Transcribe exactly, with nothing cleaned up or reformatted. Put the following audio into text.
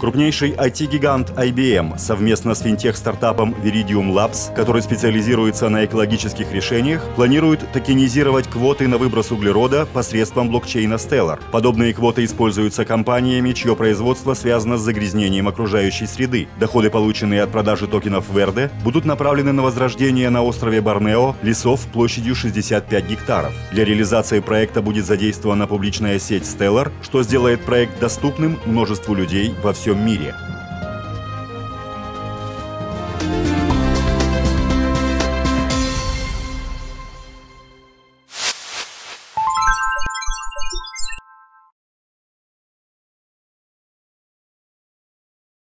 Крупнейший ай ти-гигант ай би эм совместно с финтех-стартапом Veridium Labs, который специализируется на экологических решениях, планирует токенизировать квоты на выброс углерода посредством блокчейна Stellar. Подобные квоты используются компаниями, чье производство связано с загрязнением окружающей среды. Доходы, полученные от продажи токенов Verde, будут направлены на возрождение на острове Борнео лесов площадью шестьдесят пять гектаров. Для реализации проекта будет задействована публичная сеть Stellar, что сделает проект доступным множеству людей во всем мире.